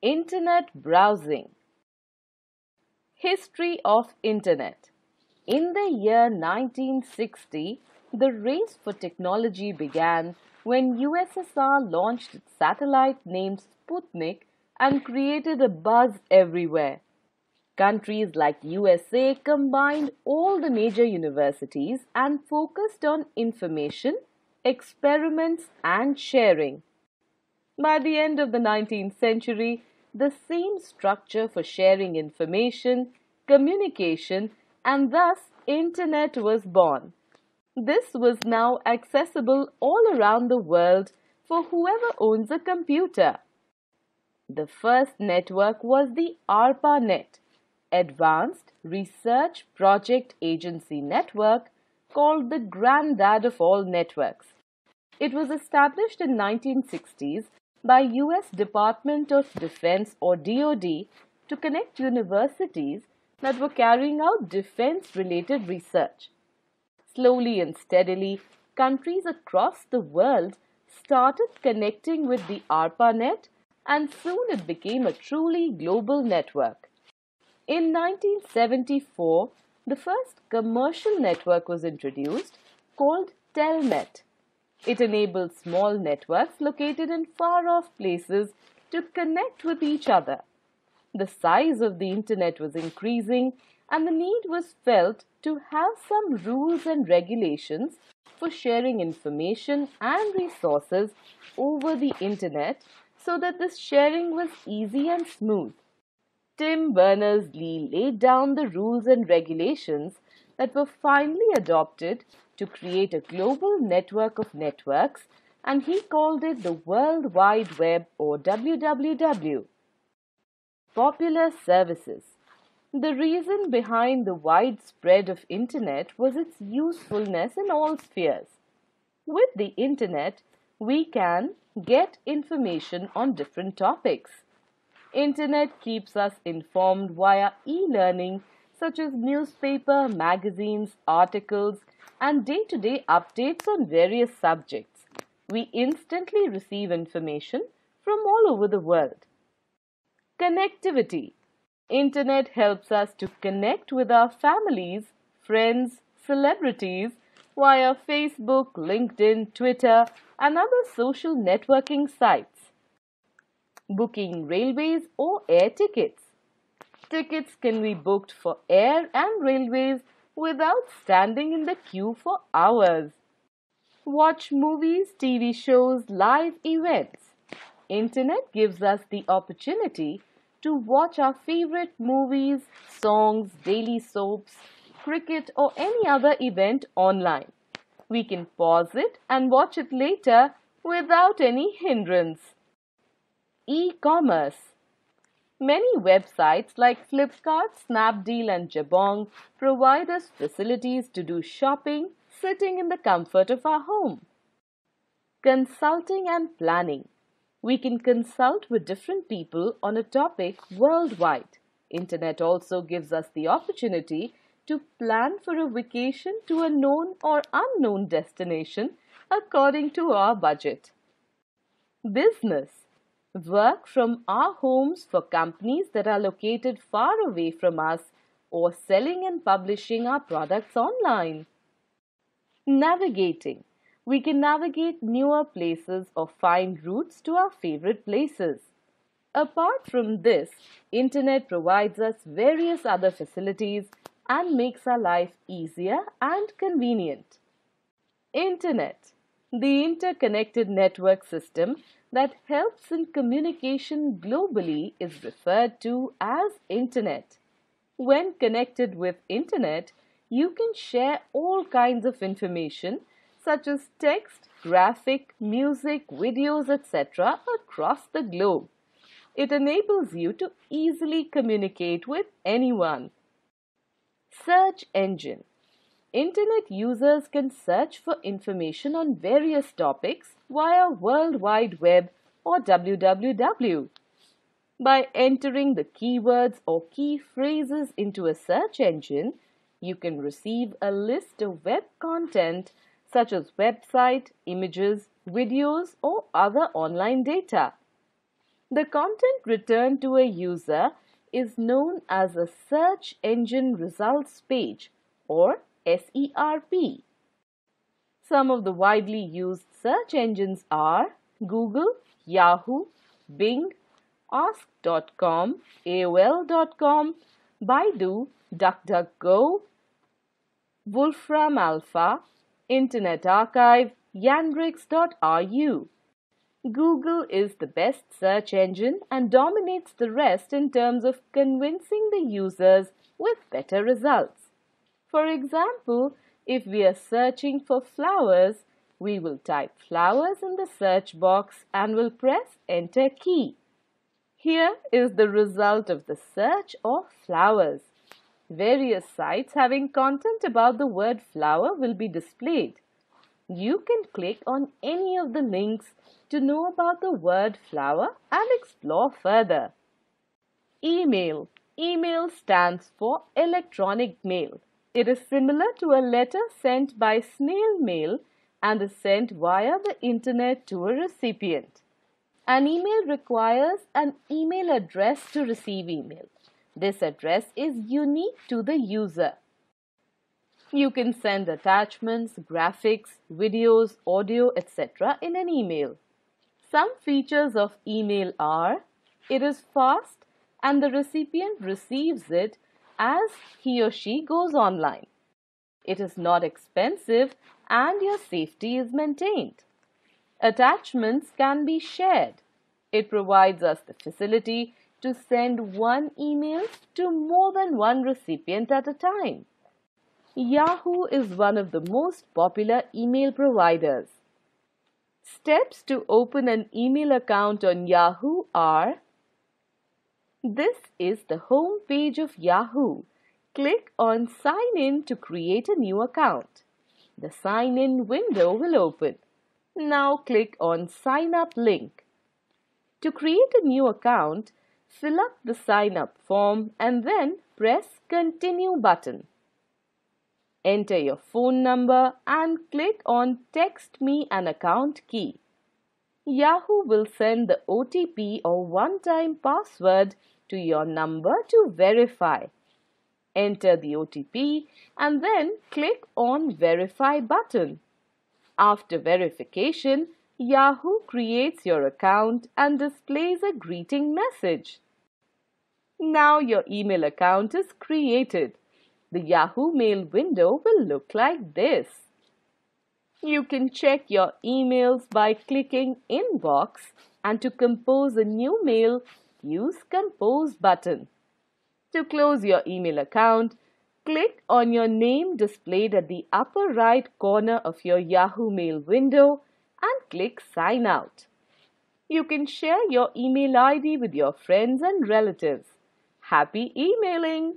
Internet browsing. History of Internet. In the year 1960, the race for technology began when USSR launched its satellite named Sputnik and created a buzz everywhere. Countries like USA combined all the major universities and focused on information, experiments, and sharing. By the end of the 19th century, the same structure for sharing information, communication, and thus Internet was born. This was now accessible all around the world for whoever owns a computer. The first network was the ARPANET, Advanced Research Project Agency Network, called the granddad of all networks. It was established in the 1960s by U.S. Department of Defense or DoD to connect universities that were carrying out defense-related research. Slowly and steadily, countries across the world started connecting with the ARPANET, and soon it became a truly global network. In 1974, the first commercial network was introduced, called Telnet. It enabled small networks located in far-off places to connect with each other. The size of the Internet was increasing, and the need was felt to have some rules and regulations for sharing information and resources over the Internet so that this sharing was easy and smooth. Tim Berners-Lee laid down the rules and regulations that were finally adopted to create a global network of networks, and he called it the World Wide Web, or WWW. Popular services. The reason behind the widespread of Internet was its usefulness in all spheres. With the Internet, we can get information on different topics. Internet keeps us informed via e-learning, such as newspaper, magazines, articles, and day-to-day updates on various subjects. We instantly receive information from all over the world. Connectivity. Internet helps us to connect with our families, friends, celebrities via Facebook, LinkedIn, Twitter, and other social networking sites. Booking railways or air tickets. Tickets can be booked for air and railways without standing in the queue for hours. Watch movies, TV shows, live events. Internet gives us the opportunity to watch our favorite movies, songs, daily soaps, cricket, or any other event online. We can pause it and watch it later without any hindrance. E-commerce. Many websites like Flipkart, Snapdeal, and Jabong provide us facilities to do shopping sitting in the comfort of our home. Consulting and planning. We can consult with different people on a topic worldwide. Internet also gives us the opportunity to plan for a vacation to a known or unknown destination according to our budget. Business. Work from our homes for companies that are located far away from us, or selling and publishing our products online. Navigating. We can navigate newer places or find routes to our favorite places. Apart from this, Internet provides us various other facilities and makes our life easier and convenient. Internet. The interconnected network system that helps in communication globally is referred to as Internet. When connected with Internet, you can share all kinds of information such as text, graphic, music, videos, etc. across the globe. It enables you to easily communicate with anyone. Search engine. Internet users can search for information on various topics via World Wide Web, or WWW. By entering the keywords or key phrases into a search engine, you can receive a list of web content such as website, images, videos, or other online data. The content returned to a user is known as a search engine results page or SERP. Some of the widely used search engines are Google, Yahoo, Bing, Ask.com, AOL.com, Baidu, DuckDuckGo, Wolfram Alpha, Internet Archive, Yandex.ru. Google is the best search engine and dominates the rest in terms of convincing the users with better results. For example, if we are searching for flowers, we will type flowers in the search box and will press Enter key. Here is the result of the search of flowers. Various sites having content about the word flower will be displayed. You can click on any of the links to know about the word flower and explore further. Email. Email stands for electronic mail. It is similar to a letter sent by snail mail and is sent via the internet to a recipient. An email requires an email address to receive email. This address is unique to the user. You can send attachments, graphics, videos, audio, etc. in an email. Some features of email are: it is fast and the recipient receives it as he or she goes online. It is not expensive and your safety is maintained. Attachments can be shared. It provides us the facility to send one email to more than one recipient at a time. Yahoo is one of the most popular email providers. Steps to open an email account on Yahoo are: this is the home page of Yahoo. Click on Sign In to create a new account. The Sign In window will open. Now click on Sign Up link. To create a new account, fill up the sign up form and then press Continue button. Enter your phone number and click on Text me an account key. Yahoo will send the OTP or one-time password to your number to verify. Enter the OTP and then click on Verify button. After verification, Yahoo creates your account and displays a greeting message. Now your email account is created. The Yahoo Mail window will look like this. You can check your emails by clicking Inbox, and to compose a new mail, use Compose button. To close your email account, click on your name displayed at the upper right corner of your Yahoo Mail window and click Sign Out. You can share your email ID with your friends and relatives. Happy emailing!